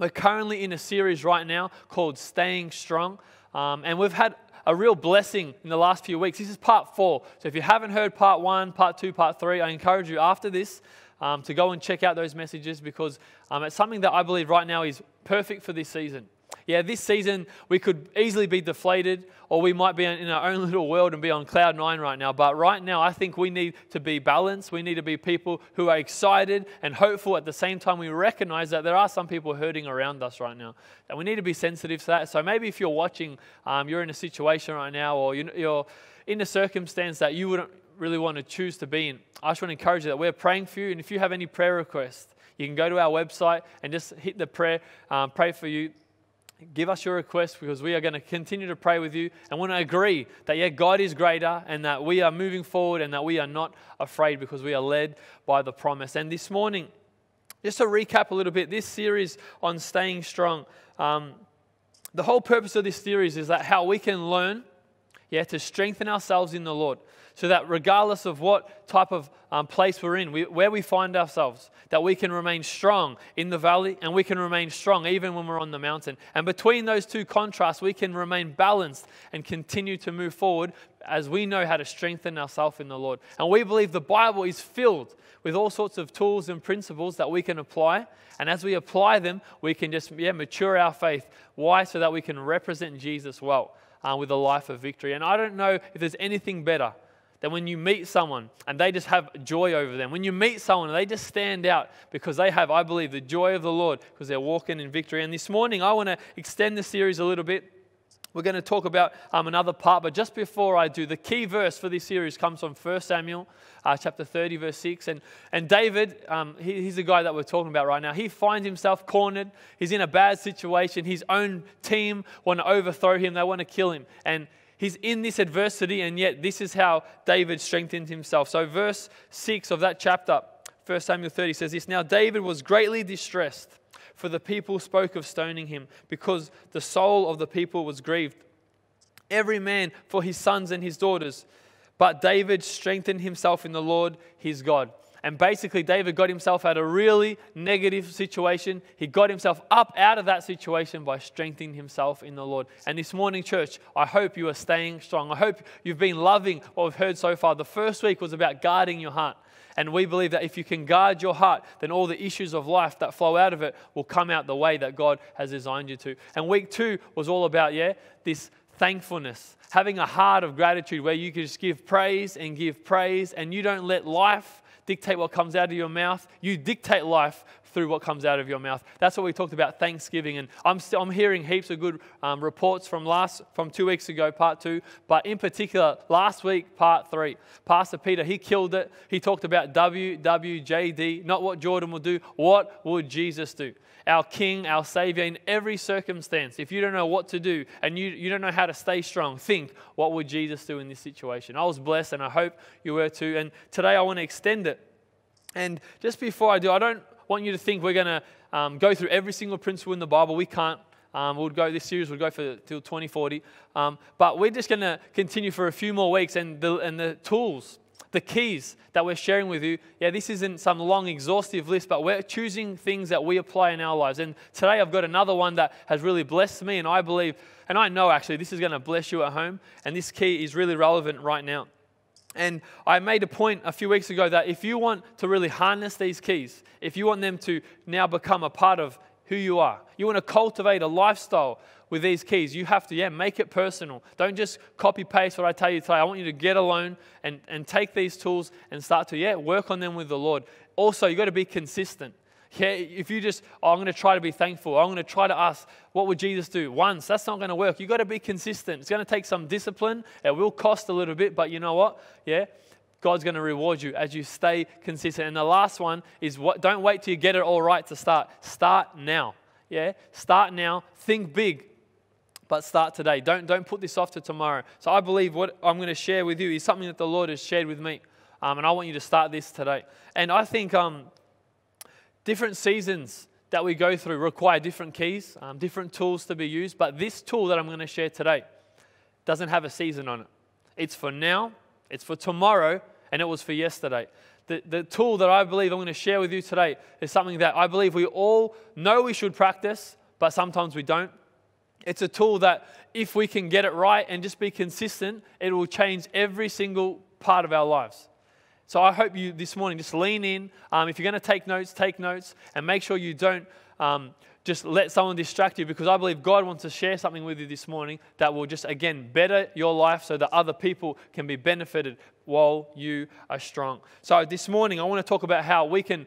We're currently in a series right now called Staying Strong, and we've had a real blessing in the last few weeks. This is part 4, so if you haven't heard part 1, part 2, part 3, I encourage you after this to go and check out those messages, because it's something that I believe right now is perfect for this season. Yeah, this season we could easily be deflated, or we might be in our own little world and be on cloud 9 right now. But right now I think we need to be balanced. We need to be people who are excited and hopeful at the same time. We recognize that there are some people hurting around us right now, and we need to be sensitive to that. So maybe if you're watching, you're in a situation right now, or you're in a circumstance that you wouldn't really want to choose to be in, I just want to encourage you that we're praying for you. And if you have any prayer requests, you can go to our website and just hit the prayer, pray for you. Give us your request, because we are going to continue to pray with you and want to agree that, yeah, God is greater and that we are moving forward and that we are not afraid because we are led by the promise. And this morning, just to recap a little bit, this series on Staying Strong, the whole purpose of this series is that how we can learn, yeah, to strengthen ourselves in the Lord, so that regardless of what type of place we're in, where we find ourselves, that we can remain strong in the valley and we can remain strong even when we're on the mountain. And between those two contrasts, we can remain balanced and continue to move forward as we know how to strengthen ourselves in the Lord. And we believe the Bible is filled with all sorts of tools and principles that we can apply. And as we apply them, we can just mature our faith. Why? So that we can represent Jesus well. With a life of victory. And I don't know if there's anything better than when you meet someone and they just have joy over them. When you meet someone and they just stand out because they have, I believe, the joy of the Lord, because they're walking in victory. And this morning, I want to extend the series a little bit. We're going to talk about another part, but just before I do, the key verse for this series comes from 1 Samuel chapter 30, verse 6. And David, he's the guy that we're talking about right now. He finds himself cornered. He's in a bad situation. His own team want to overthrow him. They want to kill him. And he's in this adversity, and yet this is how David strengthened himself. So verse 6 of that chapter, 1 Samuel 30 says this, "Now David was greatly distressed, for the people spoke of stoning him, because the soul of the people was grieved, every man for his sons and his daughters. But David strengthened himself in the Lord his God." And basically, David got himself out of a really negative situation. He got himself up out of that situation by strengthening himself in the Lord. And this morning, church, I hope you are staying strong. I hope you've been loving what we've heard so far. The first week was about guarding your heart. And we believe that if you can guard your heart, then all the issues of life that flow out of it will come out the way that God has designed you to. And week 2 was all about, this thankfulness, having a heart of gratitude where you can just give praise, and you don't let life dictate what comes out of your mouth. You dictate life through what comes out of your mouth. That's what we talked about, Thanksgiving. And I'm hearing heaps of good reports from 2 weeks ago, part 2. But in particular, last week, part 3, Pastor Peter, he killed it. He talked about WWJD, not what Jordan will do, what would Jesus do? Our King, our Savior, in every circumstance. If you don't know what to do and you don't know how to stay strong, think, what would Jesus do in this situation? I was blessed, and I hope you were too. And today I want to extend it. And just before I do, I don't want you to think we're going to go through every single principle in the Bible. We can't. This series will go till 2040. But we're just going to continue for a few more weeks. And the tools, the keys that we're sharing with you, this isn't some long, exhaustive list, but we're choosing things that we apply in our lives. And today I've got another one that has really blessed me, and I believe, and I know actually, this is going to bless you at home. And this key is really relevant right now. And I made a point a few weeks ago that if you want to really harness these keys, if you want them to now become a part of who you are, you want to cultivate a lifestyle with these keys, you have to make it personal. Don't just copy paste what I tell you today. I want you to get alone and take these tools and start to work on them with the Lord. Also, you've got to be consistent. If you just, I'm going to try to be thankful, I'm going to try to ask, what would Jesus do? Once, that's not going to work. You've got to be consistent. It's going to take some discipline. It will cost a little bit, but you know what? God's going to reward you as you stay consistent. And the last one is, don't wait till you get it all right to start. Start now. Start now. Think big, but start today. Don't put this off to tomorrow. So I believe what I'm going to share with you is something that the Lord has shared with me, and I want you to start this today. And I think different seasons that we go through require different keys, different tools to be used. But this tool that I'm going to share today doesn't have a season on it. It's for now, it's for tomorrow, and it was for yesterday. The tool that I believe I'm going to share with you today is something that I believe we all know we should practice, but sometimes we don't. It's a tool that if we can get it right and just be consistent, it will change every single part of our lives. So I hope you this morning just lean in. If you're going to take notes and make sure you don't just let someone distract you, because I believe God wants to share something with you this morning that will just, again, better your life so that other people can be benefited while you are strong. So this morning, I want to talk about how we can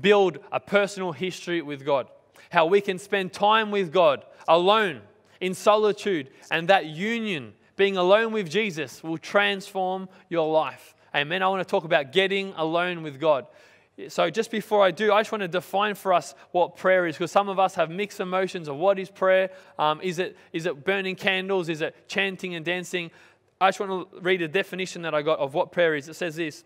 build a personal history with God, how we can spend time with God alone in solitude, and that union, being alone with Jesus, will transform your life. Amen. I want to talk about getting alone with God. So just before I do, I just want to define for us what prayer is, because some of us have mixed emotions of what is prayer. Is it burning candles? Is it chanting and dancing? I just want to read a definition that I got of what prayer is. It says this: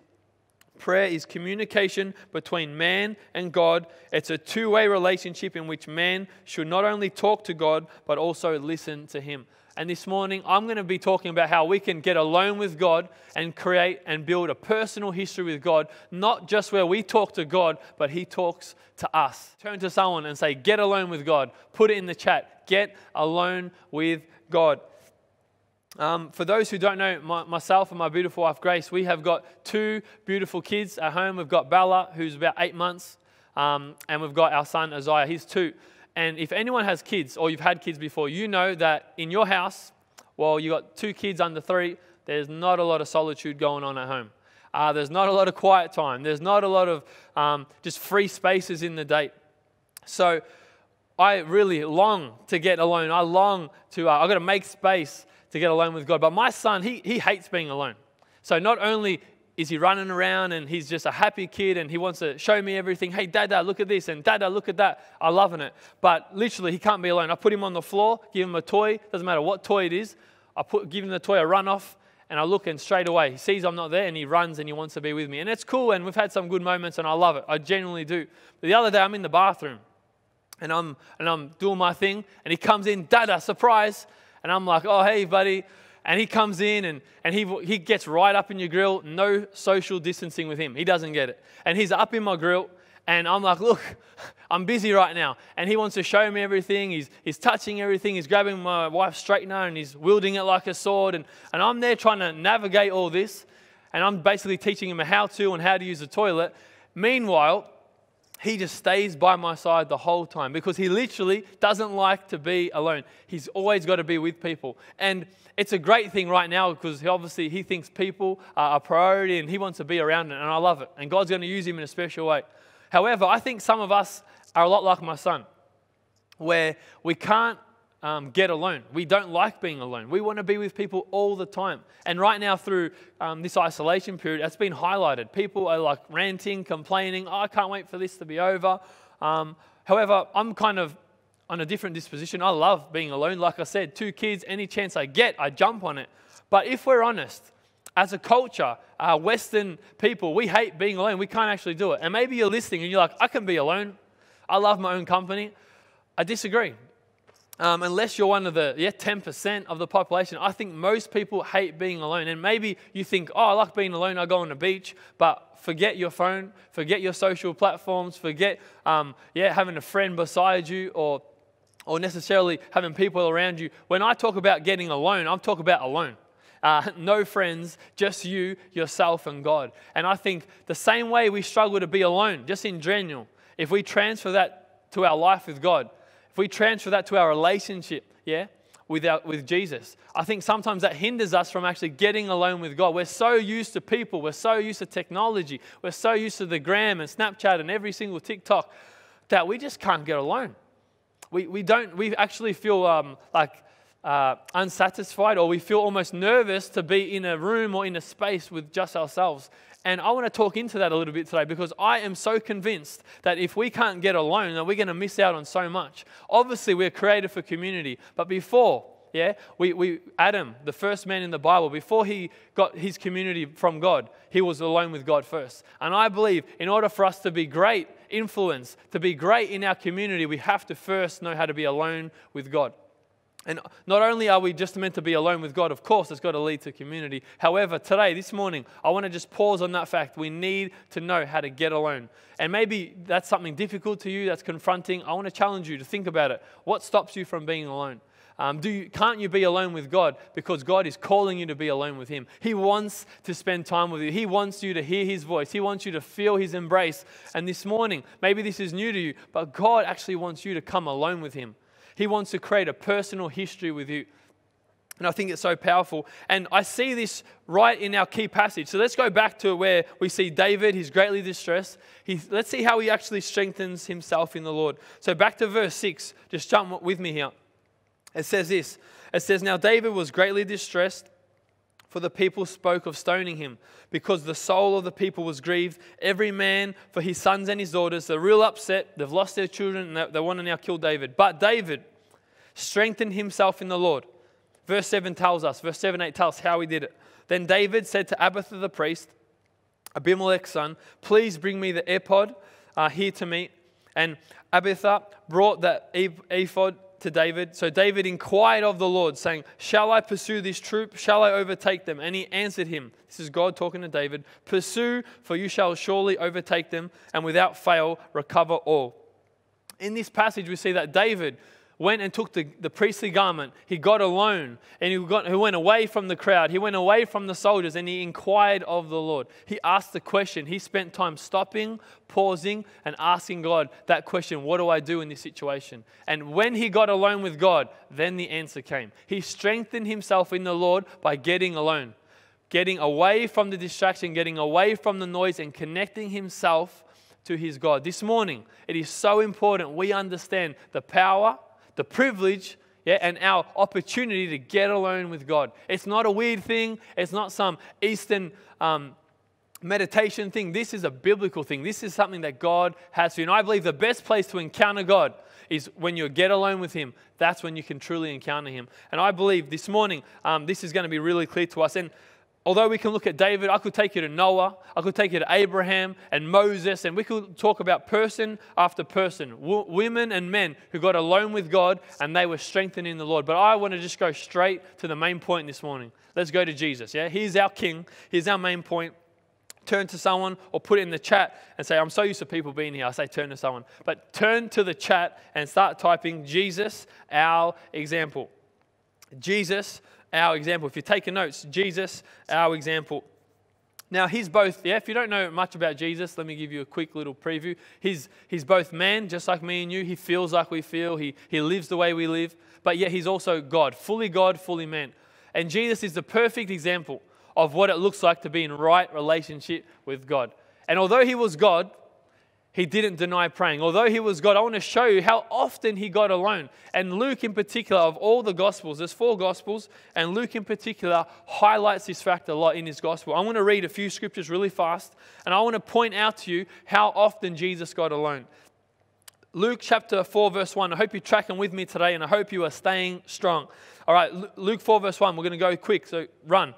prayer is communication between man and God. It's a two-way relationship in which man should not only talk to God, but also listen to Him. And this morning, I'm going to be talking about how we can get alone with God and create and build a personal history with God, not just where we talk to God, but He talks to us. Turn to someone and say, get alone with God. Put it in the chat. Get alone with God. For those who don't know, myself and my beautiful wife, Grace, we have got two beautiful kids at home. We've got Bella, who's about 8 months, and we've got our son, Isaiah. He's 2. And if anyone has kids or you've had kids before, you know that in your house, well, you've got 2 kids under 3, there's not a lot of solitude going on at home. There's not a lot of quiet time. There's not a lot of just free spaces in the day. So I really long to get alone. I long to, I've got to make space to get alone with God. But my son, he hates being alone. So not only is he running around and he's just a happy kid and he wants to show me everything. Hey, Dada, look at this, and Dada, look at that. I'm loving it. But literally, he can't be alone. I put him on the floor, give him a toy. Doesn't matter what toy it is. Give him the toy, a run off, and I look, and straight away, he sees I'm not there, and he runs and he wants to be with me. And it's cool, and we've had some good moments, and I love it. I genuinely do. But the other day, I'm in the bathroom, and I'm doing my thing, and he comes in, Dada, surprise. And I'm like, oh, hey, buddy. And he comes in and he gets right up in your grill. No social distancing with him. He doesn't get it. And he's up in my grill. And I'm like, look, I'm busy right now. And he wants to show me everything. He's touching everything. He's grabbing my wife's straightener and he's wielding it like a sword. And I'm there trying to navigate all this. And I'm basically teaching him how to and how to use the toilet. Meanwhile, he just stays by my side the whole time because he literally doesn't like to be alone. He's always got to be with people. And it's a great thing right now because obviously he thinks people are a priority and he wants to be around it, and I love it. And God's going to use him in a special way. However, I think some of us are a lot like my son, where we can't get alone. We don't like being alone. We want to be with people all the time. And right now through this isolation period, that's been highlighted. People are like ranting, complaining, oh, I can't wait for this to be over. However, I'm kind of on a different disposition. I love being alone. Like I said, 2 kids, any chance I get, I jump on it. But if we're honest, as a culture, Western people, we hate being alone. We can't actually do it. And maybe you're listening and you're like, I can be alone. I love my own company. I disagree. Unless you're one of the 10% of the population, I think most people hate being alone. And maybe you think, oh, I like being alone, I go on the beach, but forget your phone, forget your social platforms, forget having a friend beside you or necessarily having people around you. When I talk about getting alone, I'm talking about alone. No friends, just you, yourself, and God. And I think the same way we struggle to be alone, just in general, if we transfer that to our life with God, if we transfer that to our relationship, with Jesus, I think sometimes that hinders us from actually getting alone with God. We're so used to people. We're so used to technology. We're so used to the gram and Snapchat and every single TikTok that we just can't get alone. We actually feel unsatisfied, or we feel almost nervous to be in a room or in a space with just ourselves. And I want to talk into that a little bit today, because I am so convinced that if we can't get alone, that we're going to miss out on so much. Obviously, we're created for community. But before, Adam, the first man in the Bible, before he got his community from God, he was alone with God first. And I believe in order for us to be great influence, to be great in our community, we have to first know how to be alone with God. And not only are we just meant to be alone with God, of course, it's got to lead to community. However, today, this morning, I want to just pause on that fact. We need to know how to get alone. And maybe that's something difficult to you, that's confronting. I want to challenge you to think about it. What stops you from being alone? Can't you be alone with God? Because God is calling you to be alone with Him. He wants to spend time with you. He wants you to hear His voice. He wants you to feel His embrace. And this morning, maybe this is new to you, but God actually wants you to come alone with Him. He wants to create a personal history with you. And I think it's so powerful. And I see this right in our key passage. So let's go back to where we see David. He's greatly distressed. Let's see how he actually strengthens himself in the Lord. So back to verse 6. Just jump with me here. It says this. It says, "Now David was greatly distressed, for the people spoke of stoning him, because the soul of the people was grieved, every man for his sons and his daughters." They're real upset. They've lost their children, and they want to now kill David. But David strengthened himself in the Lord. Verse 7 tells us, verse 7 and 8 tells how he did it. "Then David said to Abiathar the priest, Abimelech's son, 'Please bring me the ephod here to me.' And Abiathar brought that ephod to David. So David inquired of the Lord, saying, 'Shall I pursue this troop? Shall I overtake them?' And He answered him," this is God talking to David, "'Pursue, for you shall surely overtake them, and without fail recover all.'" In this passage, we see that David went and took the priestly garment. He got alone, and he went away from the crowd. He went away from the soldiers, and he inquired of the Lord. He asked the question. He spent time stopping, pausing, and asking God that question, what do I do in this situation? And when he got alone with God, then the answer came. He strengthened himself in the Lord by getting alone, getting away from the distraction, getting away from the noise, and connecting himself to his God. This morning, it is so important we understand the power, the privilege, and our opportunity to get alone with God. It's not a weird thing. It's not some Eastern meditation thing. This is a biblical thing. This is something that God has for you. And I believe the best place to encounter God is when you get alone with Him. That's when you can truly encounter Him. And I believe this morning, this is going to be really clear to us. And although we can look at David, I could take you to Noah, I could take you to Abraham and Moses, and we could talk about person after person, women and men who got alone with God and they were strengthened in the Lord. But I want to just go straight to the main point this morning. Let's go to Jesus. He's our King. He's our main point. Turn to someone or put it in the chat and say, I'm so used to people being here. I say turn to someone. But turn to the chat and start typing Jesus, our example. Jesus, our example. If you're taking notes, Jesus, our example. Now, He's both, if you don't know much about Jesus, let me give you a quick little preview. He's both man, just like me and you. He feels like we feel. He lives the way we live. But yet He's also God, fully man. And Jesus is the perfect example of what it looks like to be in right relationship with God. And although He was God, He didn't deny praying. Although He was God, I want to show you how often He got alone. And Luke in particular, of all the Gospels, there's 4 Gospels, and Luke in particular highlights this fact a lot in his Gospel. I want to read a few scriptures really fast, and I want to point out to you how often Jesus got alone. Luke chapter 4, verse 1. I hope you're tracking with me today, and I hope you are staying strong. All right, Luke 4, verse 1. We're going to go quick, so run.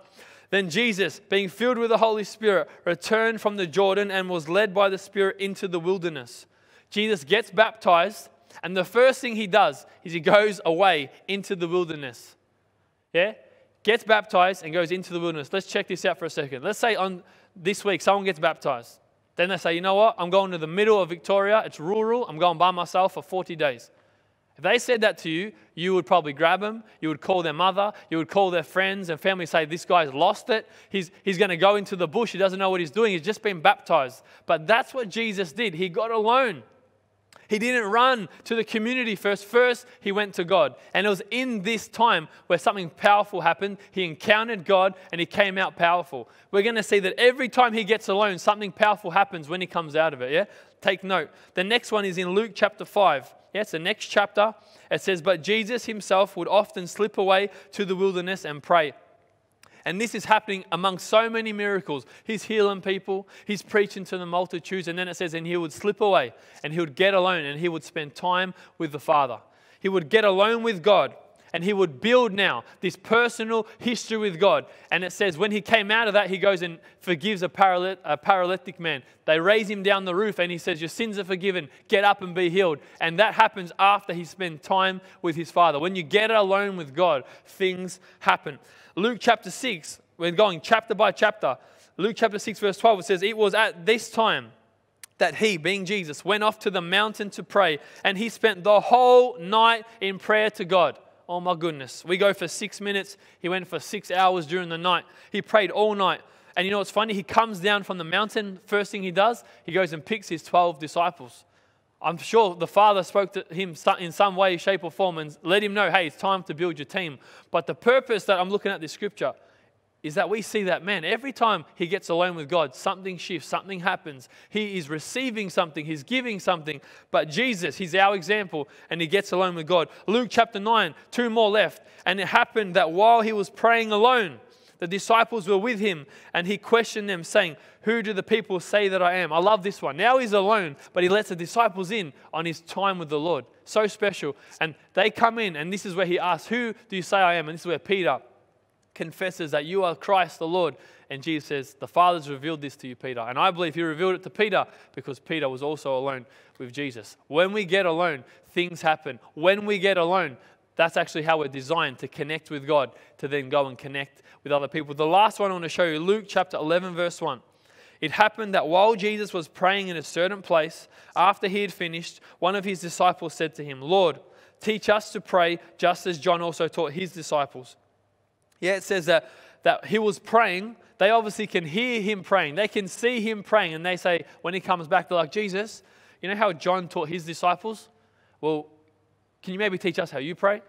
"Then Jesus, being filled with the Holy Spirit, returned from the Jordan and was led by the Spirit into the wilderness." Jesus gets baptized, and the first thing He does is He goes away into the wilderness. Gets baptized and goes into the wilderness. Let's check this out for a second. Let's say on this week, someone gets baptized. Then they say, you know what? I'm going to the middle of Victoria. It's rural. I'm going by myself for 40 days. If they said that to you, you would probably grab them. You would call their mother. You would call their friends and family and say, this guy's lost it. He's going to go into the bush. He doesn't know what he's doing. He's just been baptized. But that's what Jesus did. He got alone. He didn't run to the community first. First, He went to God. And it was in this time where something powerful happened. He encountered God and He came out powerful. We're going to see that every time He gets alone, something powerful happens when He comes out of it. Take note. The next one is in Luke chapter 5. It's the next chapter. It says, "But Jesus Himself would often slip away to the wilderness and pray." And this is happening among so many miracles. He's healing people. He's preaching to the multitudes. And then it says, and He would slip away and He would get alone and He would spend time with the Father. He would get alone with God. and he would build now this personal history with God. And it says when he came out of that, he goes and forgives a paralytic man. They raise him down the roof and he says, your sins are forgiven. Get up and be healed. And that happens after he spent time with his Father. When you get alone with God, things happen. Luke chapter 6, we're going chapter by chapter. Luke chapter 6 verse 12, it says, it was at this time that he, being Jesus, went off to the mountain to pray, and he spent the whole night in prayer to God. Oh my goodness. We go for 6 minutes. He went for 6 hours during the night. He prayed all night. And you know what's funny? He comes down from the mountain. First thing he does, he goes and picks his 12 disciples. I'm sure the Father spoke to him in some way, shape or form and let him know, hey, it's time to build your team. But the purpose that I'm looking at this scripture is that we see that man, every time he gets alone with God, something shifts, something happens. He is receiving something, he's giving something. But Jesus, he's our example, and he gets alone with God. Luke chapter 9, 2 more left. And it happened that while he was praying alone, the disciples were with him, and he questioned them, saying, who do the people say that I am? I love this one. Now he's alone, but he lets the disciples in on his time with the Lord. So special. And they come in, and this is where he asks, who do you say I am? And this is where Peter confesses that you are Christ the Lord. And Jesus says, the Father's revealed this to you, Peter. And I believe he revealed it to Peter because Peter was also alone with Jesus. When we get alone, things happen. When we get alone, that's actually how we're designed to connect with God, to then go and connect with other people. The last one I want to show you, Luke chapter 11, verse 1. It happened that while Jesus was praying in a certain place, after he had finished, one of his disciples said to him, Lord, teach us to pray, just as John also taught his disciples. Yeah, it says that he was praying. They obviously can hear him praying. They can see him praying. And they say, when he comes back, they're like, Jesus, you know how John taught his disciples? Well, can you maybe teach us how you pray?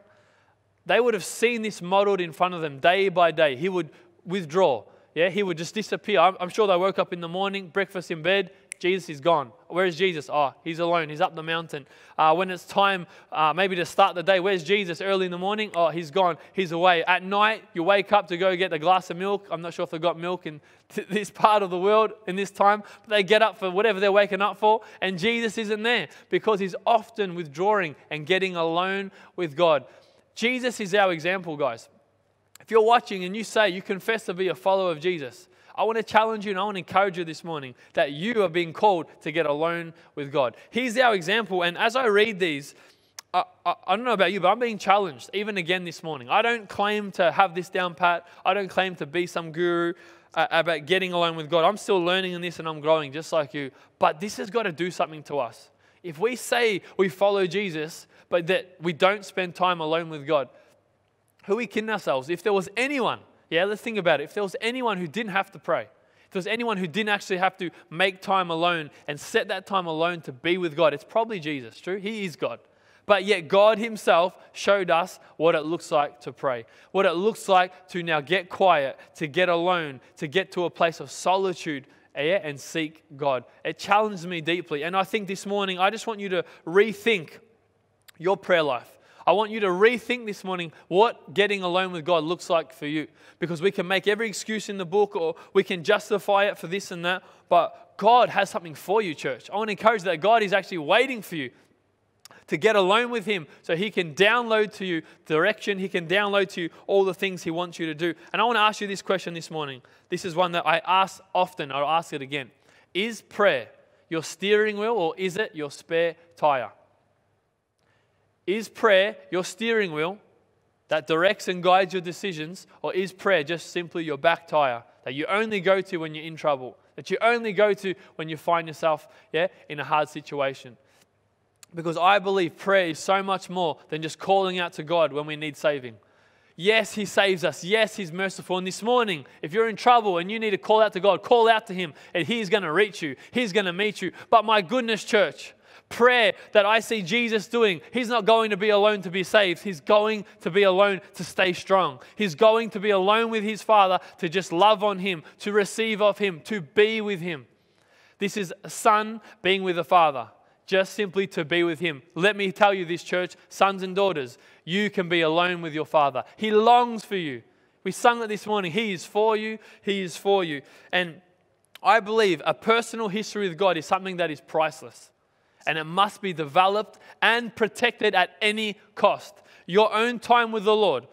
They would have seen this modeled in front of them day by day. He would withdraw. Yeah, he would just disappear. I'm sure they woke up in the morning, breakfast in bed. Jesus is gone. Where is Jesus? Oh, he's alone. He's up the mountain. When it's time maybe to start the day, where's Jesus? Early in the morning? Oh, he's gone. He's away. At night, you wake up to go get a glass of milk. I'm not sure if they've got milk in this part of the world in this time. But they get up for whatever they're waking up for, and Jesus isn't there because he's often withdrawing and getting alone with God. Jesus is our example, guys. If you're watching and you say you confess to be a follower of Jesus, I want to challenge you and I want to encourage you this morning that you are being called to get alone with God. He's our example. And as I read these, I don't know about you, but I'm being challenged even again this morning. I don't claim to have this down pat. I don't claim to be some guru about getting alone with God. I'm still learning in this and I'm growing just like you. But this has got to do something to us. If we say we follow Jesus, but that we don't spend time alone with God, who are we kidding ourselves? If there was anyone, yeah, let's think about it. If there was anyone who didn't have to pray, if there was anyone who didn't actually have to make time alone and set that time alone to be with God, it's probably Jesus, true? He is God. But yet God himself showed us what it looks like to pray, what it looks like to now get quiet, to get alone, to get to a place of solitude and seek God. It challenged me deeply. And I think this morning, I just want you to rethink your prayer life. I want you to rethink this morning what getting alone with God looks like for you. Because we can make every excuse in the book or we can justify it for this and that. But God has something for you, church. I want to encourage that God is actually waiting for you to get alone with him so he can download to you direction. He can download to you all the things he wants you to do. And I want to ask you this question this morning. This is one that I ask often. I'll ask it again. Is prayer your steering wheel or is it your spare tire? Is prayer your steering wheel that directs and guides your decisions, or is prayer just simply your back tire that you only go to when you're in trouble, that you only go to when you find yourself in a hard situation? Because I believe prayer is so much more than just calling out to God when we need saving. Yes, he saves us. Yes, he's merciful. And this morning, if you're in trouble and you need to call out to God, call out to him and he's going to reach you. He's going to meet you. But my goodness, church, prayer that I see Jesus doing, he's not going to be alone to be saved. He's going to be alone to stay strong. He's going to be alone with his Father to just love on him, to receive of him, to be with him. This is a son being with a father, just simply to be with him. Let me tell you this, church, sons and daughters, you can be alone with your Father. He longs for you. We sung it this morning. He is for you. He is for you. And I believe a personal history with God is something that is priceless. And it must be developed and protected at any cost. your own time with the Lord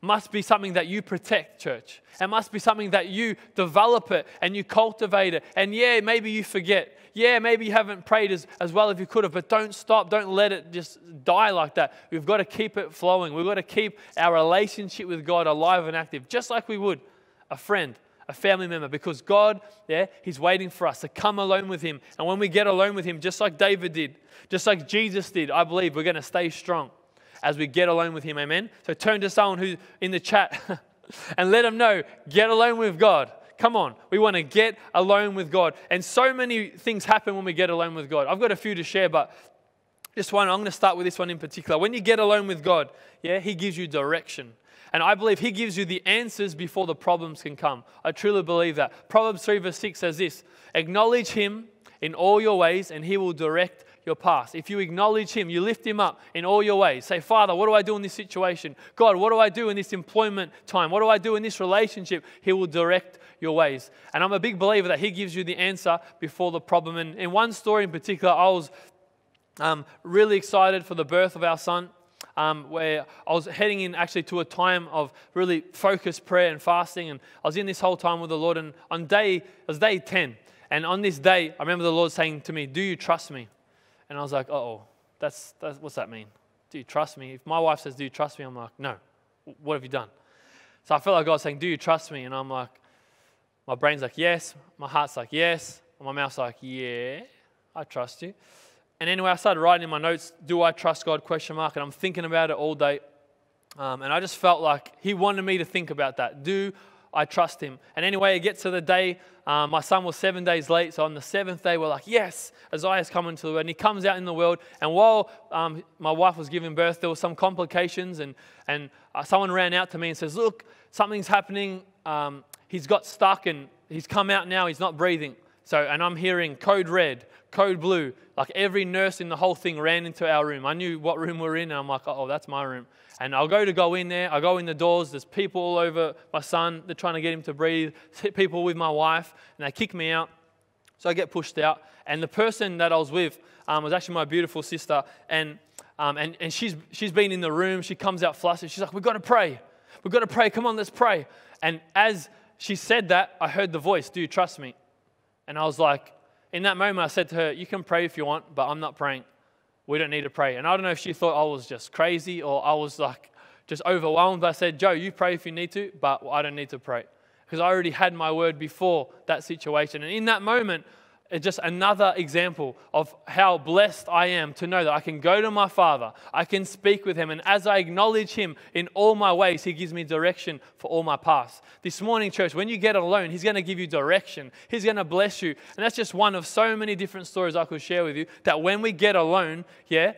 must be something that you protect, church. It must be something that you develop it and you cultivate it. And yeah, maybe you forget. Yeah, maybe you haven't prayed as well as you could have, but don't stop. Don't let it just die like that. We've got to keep it flowing. We've got to keep our relationship with God alive and active, just like we would a friend, a family member, because God, yeah, He's waiting for us to come alone with Him. And when we get alone with Him, just like David did, just like Jesus did, I believe we're going to stay strong as we get alone with Him, amen? So turn to someone who's in the chat and let them know, get alone with God. Come on, we want to get alone with God. And so many things happen when we get alone with God. I've got a few to share, but this one, I'm going to start with this one in particular. When you get alone with God, yeah, He gives you direction. And I believe He gives you the answers before the problems can come. I truly believe that. Proverbs 3:6 says this, acknowledge Him in all your ways and He will direct your past. If you acknowledge Him, you lift Him up in all your ways. Say, Father, what do I do in this situation? God, what do I do in this employment time? What do I do in this relationship? He will direct your ways. And I'm a big believer that He gives you the answer before the problem. And in one story in particular, I was really excited for the birth of our son, where I was heading in actually to a time of really focused prayer and fasting. And I was in this whole time with the Lord. And it was day 10. And on this day, I remember the Lord saying to me, do you trust me? And I was like, uh-oh, that's what's that mean? Do you trust me? If my wife says, do you trust me? I'm like, no, what have you done? So I felt like God was saying, do you trust me? And I'm like, my brain's like, yes. My heart's like, yes. And my mouth's like, yeah, I trust you. And anyway, I started writing in my notes, do I trust God, ? And I'm thinking about it all day. And I just felt like He wanted me to think about that. Do I trust Him? And anyway, it gets to the day. My son was 7 days late. So on the seventh day, we're like, yes, Isaiah's coming to the world. And he comes out in the world. And while my wife was giving birth, there were some complications. And someone ran out to me and says, look, something's happening. He's got stuck and he's come out now. He's not breathing. So, and I'm hearing code red, code blue. Like every nurse in the whole thing ran into our room. I knew what room we're in. And I'm like, oh, that's my room. And I'll go in there. I go in the doors. There's people all over my son. They're trying to get him to breathe. People with my wife. And they kick me out. So I get pushed out. And the person that I was with was actually my beautiful sister. And she's been in the room. She comes out flustered. She's like, we've got to pray. We've got to pray. Come on, let's pray. And as she said that, I heard the voice, do you trust me? And I was like, in that moment, I said to her, you can pray if you want, but I'm not praying. We don't need to pray. And I don't know if she thought I was just crazy or I was like just overwhelmed. I said, Joe, you pray if you need to, but I don't need to pray because I already had my word before that situation. And in that moment, it's just another example of how blessed I am to know that I can go to my Father. I can speak with Him. And as I acknowledge Him in all my ways, He gives me direction for all my paths. This morning, church, when you get alone, He's going to give you direction. He's going to bless you. And that's just one of so many different stories I could share with you, that when we get alone, yeah,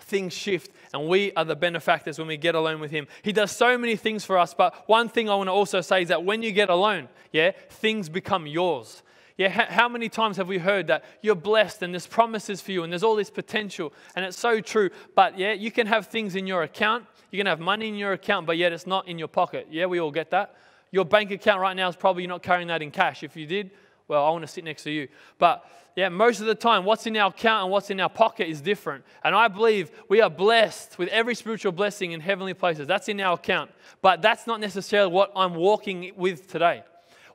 things shift. And we are the benefactors when we get alone with Him. He does so many things for us. But one thing I want to also say is that when you get alone, yeah, things become yours. Yeah, how many times have we heard that you're blessed and there's promises for you and there's all this potential, and it's so true. But yeah, you can have things in your account. You can have money in your account, but yet it's not in your pocket. Yeah, we all get that. Your bank account right now is probably you're not carrying that in cash. If you did, well, I want to sit next to you. But yeah, most of the time, what's in our account and what's in our pocket is different. And I believe we are blessed with every spiritual blessing in heavenly places. That's in our account. But that's not necessarily what I'm walking with today.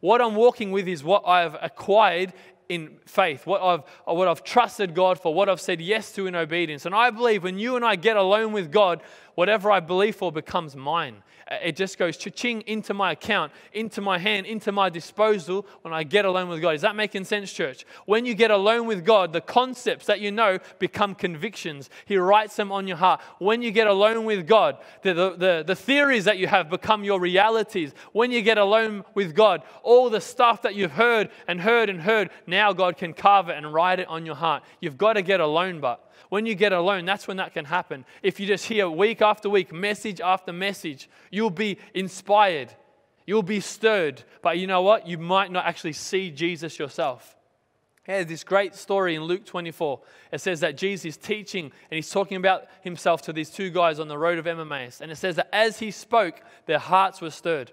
What I'm walking with is what I've acquired in faith, what I've trusted God for, what I've said yes to in obedience. And I believe when you and I get alone with God, whatever I believe for becomes mine. It just goes cha-ching into my account, into my hand, into my disposal when I get alone with God. Is that making sense, church? When you get alone with God, the concepts that you know become convictions. He writes them on your heart. When you get alone with God, the theories that you have become your realities. When you get alone with God, all the stuff that you've heard, now God can carve it and write it on your heart. You've got to get alone, but when you get alone, that's when that can happen. If you just hear week after week, message after message, you'll be inspired. You'll be stirred. But you know what? You might not actually see Jesus yourself. There's this great story in Luke 24. It says that Jesus is teaching and He's talking about Himself to these two guys on the road of Emmaus. And it says that as He spoke, their hearts were stirred.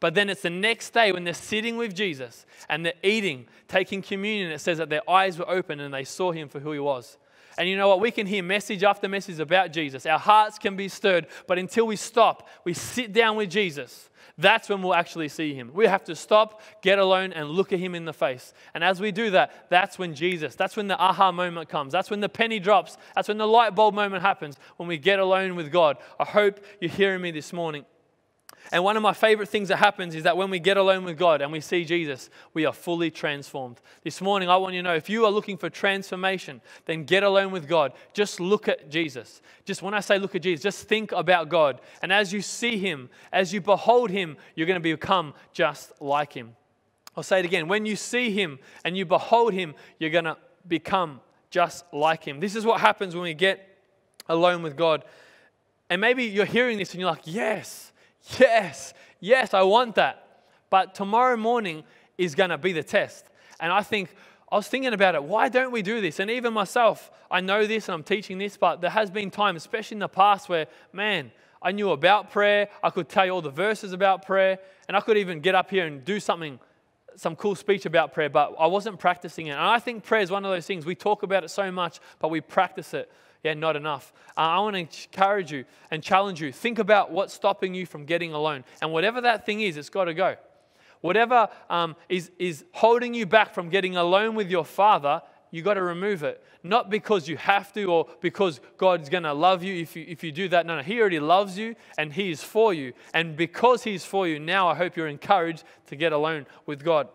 But then it's the next day when they're sitting with Jesus and they're eating, taking communion. It says that their eyes were open and they saw Him for who He was. And you know what? We can hear message after message about Jesus. Our hearts can be stirred, but until we stop, we sit down with Jesus, that's when we'll actually see him. We have to stop, get alone, and look at him in the face. And as we do that, that's when Jesus, that's when the aha moment comes. That's when the penny drops. That's when the light bulb moment happens, when we get alone with God. I hope you're hearing me this morning. And one of my favorite things that happens is that when we get alone with God and we see Jesus, we are fully transformed. This morning, I want you to know, if you are looking for transformation, then get alone with God. Just look at Jesus. Just when I say look at Jesus, just think about God. And as you see him, as you behold him, you're going to become just like him. I'll say it again. When you see him and you behold him, you're going to become just like him. This is what happens when we get alone with God. And maybe you're hearing this and you're like, yes, I want that. But tomorrow morning is going to be the test. And I was thinking about it. Why don't we do this? And even myself, I know this and I'm teaching this, but there has been times, especially in the past, where, man, I knew about prayer. I could tell you all the verses about prayer. And I could even get up here and do something, some cool speech about prayer, but I wasn't practicing it. And I think prayer is one of those things. We talk about it so much, but we practice it. Yeah, not enough. I want to encourage you and challenge you. Think about what's stopping you from getting alone. And whatever that thing is, it's got to go. Whatever is holding you back from getting alone with your Father, you've got to remove it. Not because you have to or because God's going to love you if you do that. No, He already loves you and He is for you. And because He's for you, now I hope you're encouraged to get alone with God.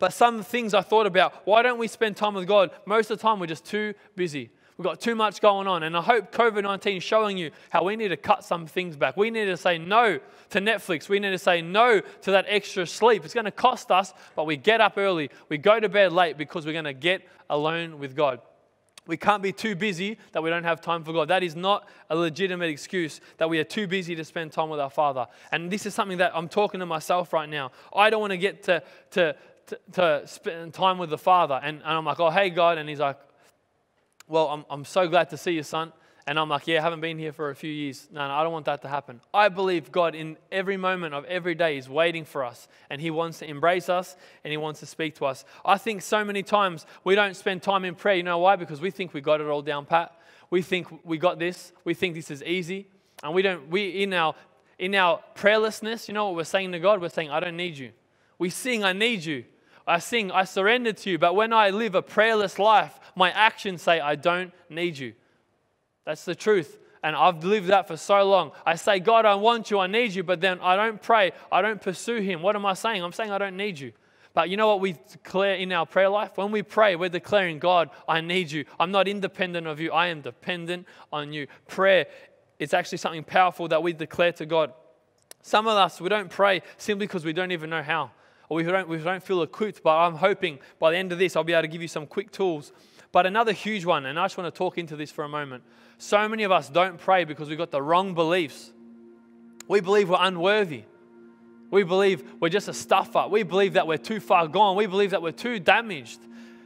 But some things I thought about, why don't we spend time with God? Most of the time we're just too busy. We've got too much going on. And I hope COVID-19 is showing you how we need to cut some things back. We need to say no to Netflix. We need to say no to that extra sleep. It's going to cost us, but we get up early. We go to bed late because we're going to get alone with God. We can't be too busy that we don't have time for God. That is not a legitimate excuse that we are too busy to spend time with our Father. And this is something that I'm talking to myself right now. I don't want to get to spend time with the Father. And I'm like, oh, hey, God. And He's like, well, I'm so glad to see you, son. And I'm like, yeah, I haven't been here for a few years. No, I don't want that to happen. I believe God in every moment of every day is waiting for us. And He wants to embrace us and He wants to speak to us. I think so many times we don't spend time in prayer. You know why? Because we think we got it all down pat. We think we got this. We think this is easy. And we don't, in our prayerlessness, you know what we're saying to God? We're saying, I don't need you. We sing, I need you. I sing, I surrender to you. But when I live a prayerless life, my actions say, I don't need you. That's the truth. And I've lived that for so long. I say, God, I want you, I need you. But then I don't pray. I don't pursue Him. What am I saying? I'm saying I don't need you. But you know what we declare in our prayer life? When we pray, we're declaring, God, I need you. I'm not independent of you. I am dependent on you. Prayer, it's actually something powerful that we declare to God. Some of us, we don't pray simply because we don't even know how. Or we don't feel equipped, but I'm hoping by the end of this, I'll be able to give you some quick tools. But another huge one, and I just want to talk into this for a moment. So many of us don't pray because we've got the wrong beliefs. We believe we're unworthy. We believe we're just a stuff-up. We believe that we're too far gone. We believe that we're too damaged,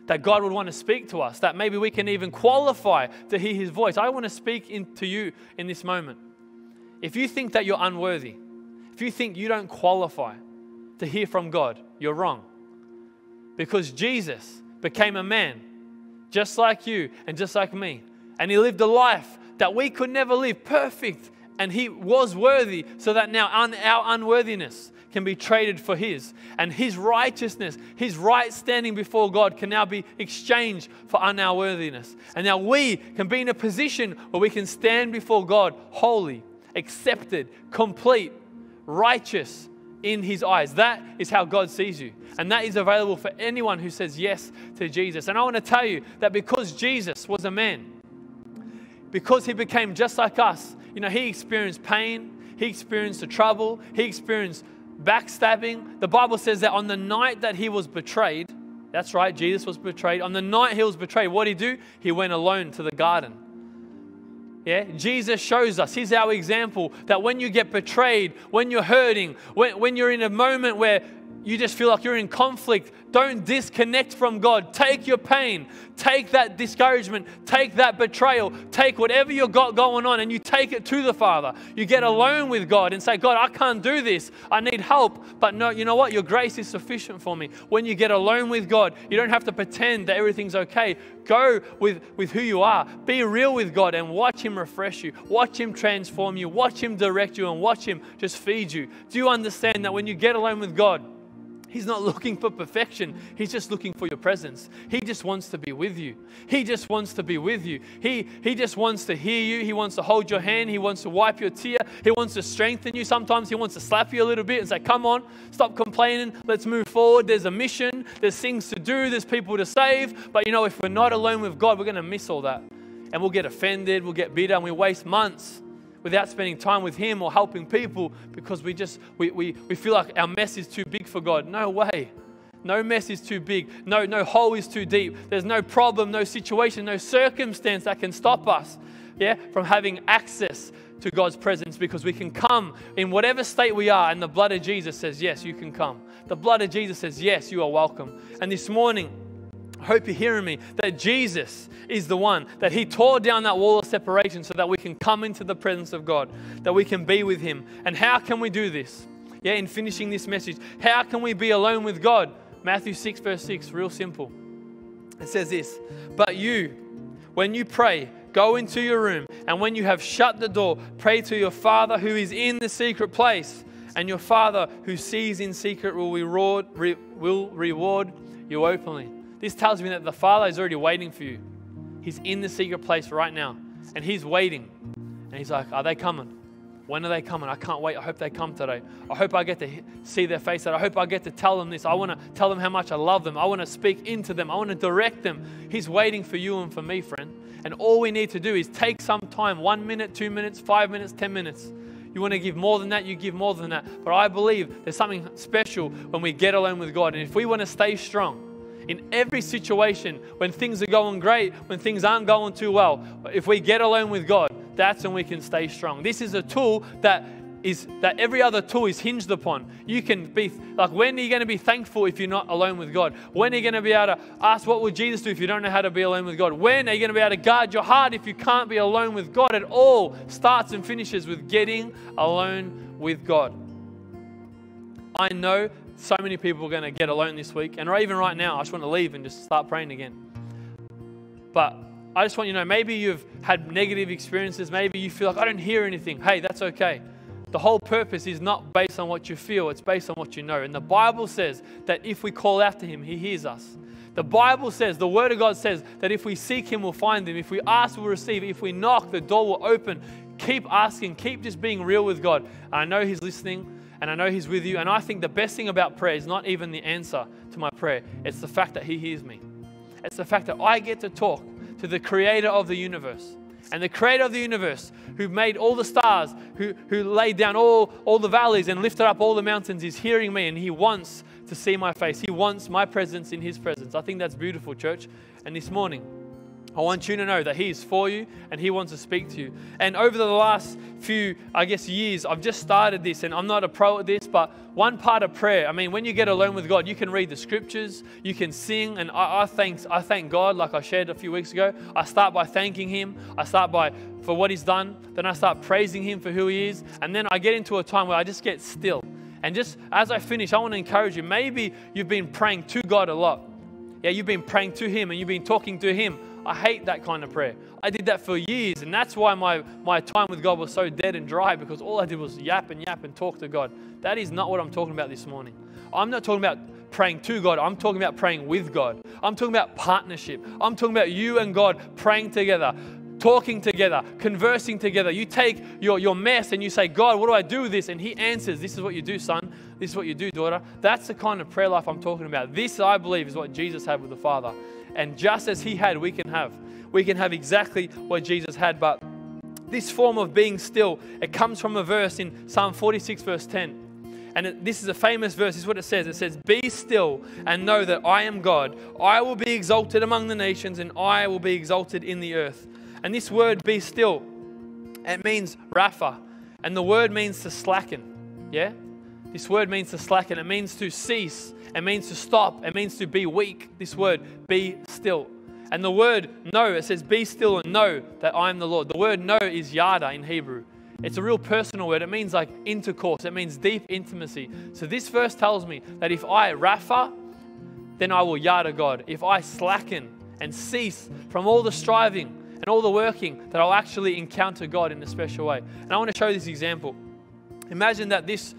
that God would want to speak to us, that maybe we can even qualify to hear His voice. I want to speak to you in this moment. If you think that you're unworthy, if you think you don't qualify to hear from God, you're wrong. Because Jesus became a man just like you and just like me. And He lived a life that we could never live, perfect. And He was worthy so that now our unworthiness can be traded for His. And His righteousness, His right standing before God can now be exchanged for unworthiness. And now we can be in a position where we can stand before God holy, accepted, complete, righteous, in His eyes. That is how God sees you. And that is available for anyone who says yes to Jesus. And I want to tell you that because Jesus was a man, because He became just like us, you know, He experienced pain, He experienced the trouble, He experienced backstabbing. The Bible says that on the night that He was betrayed, that's right, Jesus was betrayed. On the night He was betrayed, what did He do? He went alone to the garden. Yeah, Jesus shows us, He's our example, that when you get betrayed, when you're hurting, when you're in a moment where you just feel like you're in conflict, don't disconnect from God. Take your pain, take that discouragement, take that betrayal, take whatever you've got going on and you take it to the Father. You get alone with God and say, God, I can't do this. I need help. But no, you know what? Your grace is sufficient for me. When you get alone with God, you don't have to pretend that everything's okay. Go with who you are. Be real with God and watch Him refresh you. Watch Him transform you. Watch Him direct you and watch Him just feed you. Do you understand that when you get alone with God, He's not looking for perfection. He's just looking for your presence. He just wants to be with you. He just wants to be with you. He just wants to hear you. He wants to hold your hand. He wants to wipe your tear. He wants to strengthen you. Sometimes He wants to slap you a little bit and say, come on, stop complaining. Let's move forward. There's a mission. There's things to do. There's people to save. But you know, if we're not alone with God, we're going to miss all that. And we'll get offended. We'll get bitter and we waste months without spending time with Him or helping people because we feel like our mess is too big for God. No way. No mess is too big. No hole is too deep. There's no problem, no situation, no circumstance that can stop us, from having access to God's presence, because we can come in whatever state we are, and the blood of Jesus says, yes, you can come. The blood of Jesus says, yes, you are welcome. And this morning, I hope you're hearing me, that Jesus is the one, that He tore down that wall of separation so that we can come into the presence of God, that we can be with Him. And how can we do this? In finishing this message, how can we be alone with God? Matthew 6 verse 6, real simple. It says this, but you, when you pray, go into your room, and when you have shut the door, pray to your Father who is in the secret place, and your Father who sees in secret will reward you openly. This tells me that the Father is already waiting for you. He's in the secret place right now, and He's waiting. And He's like, are they coming? When are they coming? I can't wait. I hope they come today. I hope I get to see their face. I hope I get to tell them this. I want to tell them how much I love them. I want to speak into them. I want to direct them. He's waiting for you and for me, friend. And all we need to do is take some time, 1 minute, 2 minutes, 5 minutes, 10 minutes. You want to give more than that, you give more than that. But I believe there's something special when we get alone with God. And if we want to stay strong, in every situation, when things are going great, when things aren't going too well, if we get alone with God, that's when we can stay strong. This is a tool that every other tool is hinged upon. You can be like, when are you going to be thankful if you're not alone with God? When are you going to be able to ask what would Jesus do if you don't know how to be alone with God? When are you going to be able to guard your heart if you can't be alone with God? It all starts and finishes with getting alone with God. I know so many people are going to get alone this week, and or even right now, I just want to leave and just start praying again. But I just want you to know, maybe you've had negative experiences, maybe you feel like, I don't hear anything. Hey, that's okay. The whole purpose is not based on what you feel, it's based on what you know. And the Bible says that if we call after Him, He hears us. The Bible says, the Word of God says that if we seek Him, we'll find Him. If we ask, we'll receive. If we knock, the door will open. Keep asking, keep just being real with God. I know He's listening. And I know He's with you. And I think the best thing about prayer is not even the answer to my prayer. It's the fact that He hears me. It's the fact that I get to talk to the Creator of the universe. And the Creator of the universe, who made all the stars, who laid down all the valleys and lifted up all the mountains, is hearing me, and He wants to see my face. He wants my presence in His presence. I think that's beautiful, church. And this morning, I want you to know that He is for you and He wants to speak to you. And over the last few, years, I've just started this, and I'm not a pro at this, but one part of prayer, when you get alone with God, you can read the scriptures, you can sing, and I thank God, like I shared a few weeks ago. I start by thanking Him. I start for what He's done. Then I start praising Him for who He is. And then I get into a time where I just get still. And just as I finish, I want to encourage you. Maybe you've been praying to God a lot. Yeah, you've been praying to Him and you've been talking to Him. I hate that kind of prayer. I did that for years, and that's why my time with God was so dead and dry, because all I did was yap and yap and talk to God. That is not what I'm talking about this morning. I'm not talking about praying to God. I'm talking about praying with God. I'm talking about partnership. I'm talking about you and God praying together, talking together, conversing together. You take your mess and you say, God, what do I do with this? And He answers, this is what you do, son. This is what you do, daughter. That's the kind of prayer life I'm talking about. This, I believe, is what Jesus had with the Father. And just as He had, we can have. We can have exactly what Jesus had. But this form of being still, it comes from a verse in Psalm 46, verse 10. And this is a famous verse. This is what it says. It says, be still and know that I am God. I will be exalted among the nations, and I will be exalted in the earth. And this word, be still, it means Rapha. And the word means to slacken. Yeah? This word means to slacken. It means to cease. It means to stop. It means to be weak. This word, be still. And the word know, it says, be still and know that I am the Lord. The word know is yada in Hebrew. It's a real personal word. It means like intercourse. It means deep intimacy. So this verse tells me that if I Rapha, then I will yada God. If I slacken and cease from all the striving and all the working, that I'll actually encounter God in a special way. And I want to show you this example. Imagine that this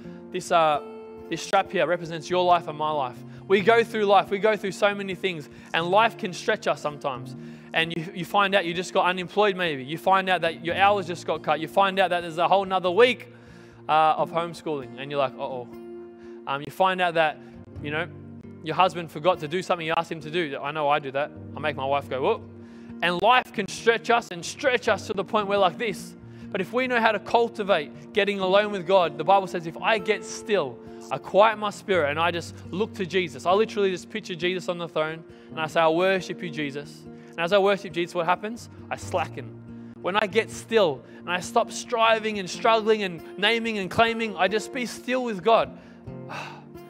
strap here represents your life and my life. We go through life. We go through so many things, and life can stretch us sometimes. And you find out you just got unemployed maybe. You find out that your hours just got cut. You find out that there's a whole nother week of homeschooling. And you're like, uh-oh. You find out that, you know, your husband forgot to do something you asked him to do. I know I do that. I make my wife go, whoop. And life can stretch us and stretch us to the point where like this. But if we know how to cultivate getting alone with God, the Bible says, if I get still, I quiet my spirit and I just look to Jesus. I literally just picture Jesus on the throne and I say, I worship you, Jesus. And as I worship Jesus, what happens? I slacken. When I get still and I stop striving and struggling and naming and claiming, I just be still with God.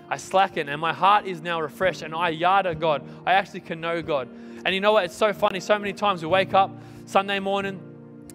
I slacken and my heart is now refreshed and I yada God. I actually can know God. And you know what? It's so funny. So many times we wake up Sunday morning,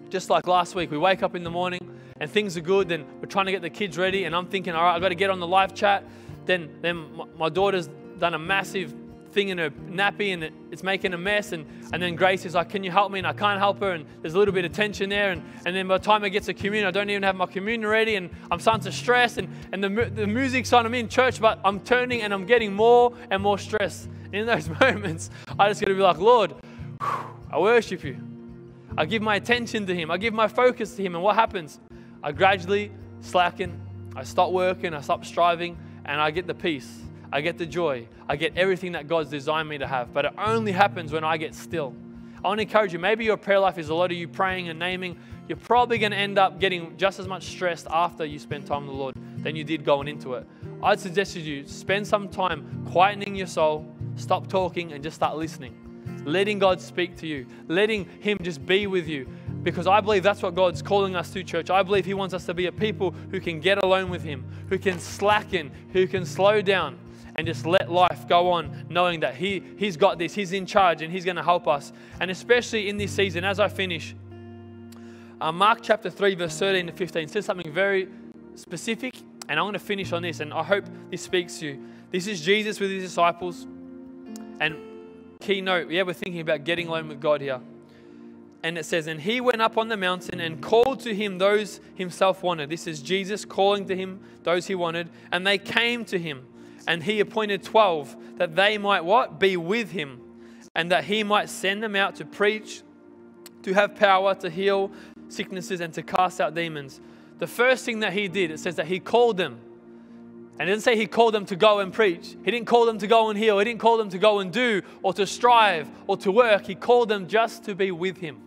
just like last week, we wake up in the morning and things are good. Then we're trying to get the kids ready and I'm thinking, all right, I've got to get on the live chat. Then my daughter's done a massive thing in her nappy and it's making a mess. And then Grace is like, can you help me? And I can't help her. And there's a little bit of tension there. And then by the time I get to communion, I don't even have my communion ready. And I'm starting to stress. And the music's on. I'm in church, but I'm turning and I'm getting more and more stress. And in those moments, I just got to be like, Lord, I worship you. I give my attention to Him. I give my focus to Him. And what happens? I gradually slacken. I stop working. I stop striving. And I get the peace. I get the joy. I get everything that God's designed me to have. But it only happens when I get still. I want to encourage you. Maybe your prayer life is a lot of you praying and naming. You're probably going to end up getting just as much stressed after you spend time with the Lord than you did going into it. I'd suggest to you spend some time quietening your soul. Stop talking and just start listening. Letting God speak to you, letting Him just be with you, because I believe that's what God's calling us to, church. I believe He wants us to be a people who can get alone with Him, who can slacken, who can slow down and just let life go on, knowing that He's got this, He's in charge and He's going to help us. And especially in this season, as I finish, Mark chapter 3, verse 13 to 15 says something very specific, and I'm going to finish on this, and I hope this speaks to you. This is Jesus with His disciples, and keynote, yeah, we're thinking about getting alone with God here. And it says, and He went up on the mountain and called to Him those Himself wanted. This is Jesus calling to Him those He wanted. And they came to Him. And He appointed 12 that they might what? Be with Him. And that He might send them out to preach, to have power, to heal sicknesses and to cast out demons. The first thing that He did, it says that He called them. And it didn't say He called them to go and preach. He didn't call them to go and heal. He didn't call them to go and do or to strive or to work. He called them just to be with Him.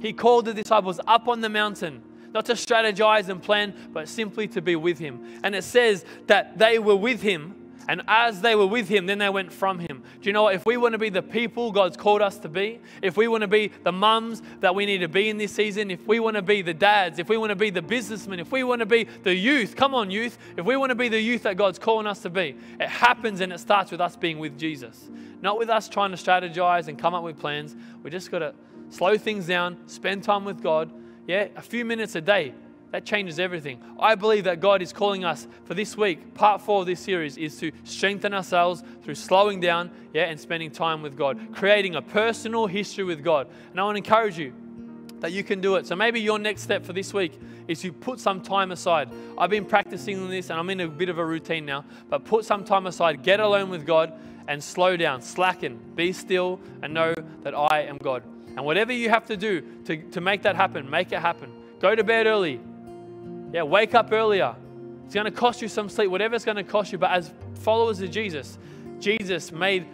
He called the disciples up on the mountain, not to strategize and plan, but simply to be with Him. And it says that they were with Him. And as they were with Him, then they went from Him. Do you know what? If we want to be the people God's called us to be, if we want to be the mums that we need to be in this season, if we want to be the dads, if we want to be the businessmen, if we want to be the youth, come on youth, if we want to be the youth that God's calling us to be, it happens and it starts with us being with Jesus. Not with us trying to strategize and come up with plans. We just got to slow things down, spend time with God. Yeah, a few minutes a day. That changes everything. I believe that God is calling us for this week. Part 4 of this series is to strengthen ourselves through slowing down, yeah, and spending time with God, creating a personal history with God. And I want to encourage you that you can do it. So maybe your next step for this week is to put some time aside. I've been practicing this and I'm in a bit of a routine now, but put some time aside, get alone with God and slow down, slacken, be still and know that I am God. And whatever you have to do to make that happen, make it happen. Go to bed early. Yeah, wake up earlier. It's going to cost you some sleep, whatever it's going to cost you. But as followers of Jesus, Jesus made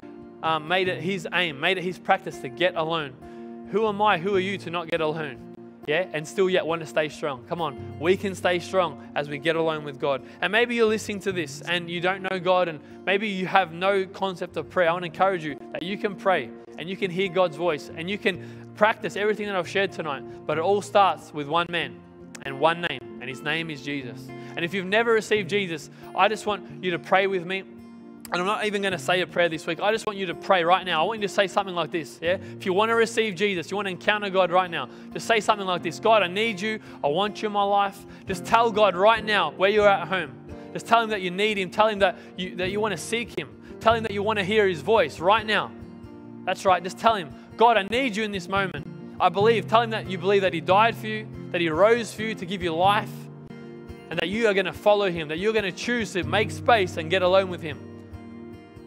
it His aim, made it His practice to get alone. Who am I? Who are you to not get alone? Yeah, and still yet want to stay strong. Come on, we can stay strong as we get alone with God. And maybe you're listening to this and you don't know God and maybe you have no concept of prayer. I want to encourage you that you can pray and you can hear God's voice and you can practice everything that I've shared tonight. But it all starts with one man and one name. And His name is Jesus. And if you've never received Jesus, I just want you to pray with me. And I'm not even going to say a prayer this week. I just want you to pray right now. I want you to say something like this. Yeah? If you want to receive Jesus, you want to encounter God right now, just say something like this. God, I need you. I want you in my life. Just tell God right now where you're at home. Just tell him that you need him. Tell him that you want to seek him. Tell him that you want to hear his voice right now. That's right. Just tell him, God, I need you in this moment. I believe. Tell him that you believe that he died for you, that he rose for you to give you life, and that you are going to follow him, that you're going to choose to make space and get alone with him.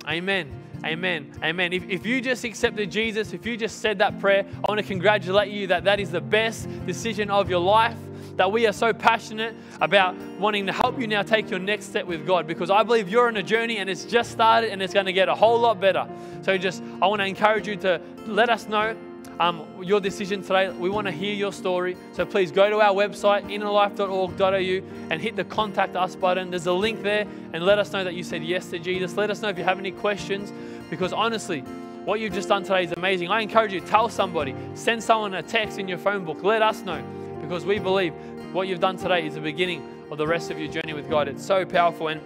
Amen. Amen. Amen. If you just accepted Jesus, if you just said that prayer, I want to congratulate you that is the best decision of your life, that we are so passionate about wanting to help you now take your next step with God, because I believe you're on a journey and it's just started and it's going to get a whole lot better. So I want to encourage you to let us know your decision today. We want to hear your story. So please go to our website, innerlife.org.au, and hit the contact us button. There's a link there, and let us know that you said yes to Jesus. Let us know if you have any questions, because honestly, what you've just done today is amazing. I encourage you, tell somebody, send someone a text in your phone book. Let us know, because we believe what you've done today is the beginning of the rest of your journey with God. It's so powerful. And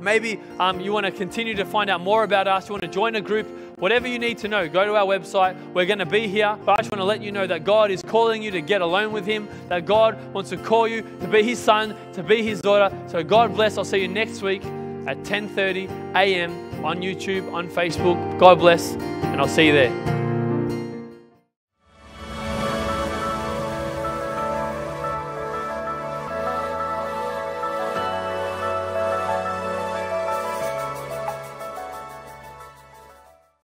maybe you want to continue to find out more about us. You want to join a group. Whatever you need to know, go to our website. We're going to be here. But I just want to let you know that God is calling you to get alone with him, that God wants to call you to be his son, to be his daughter. So God bless. I'll see you next week at 10:30 a.m. on YouTube, on Facebook. God bless, and I'll see you there.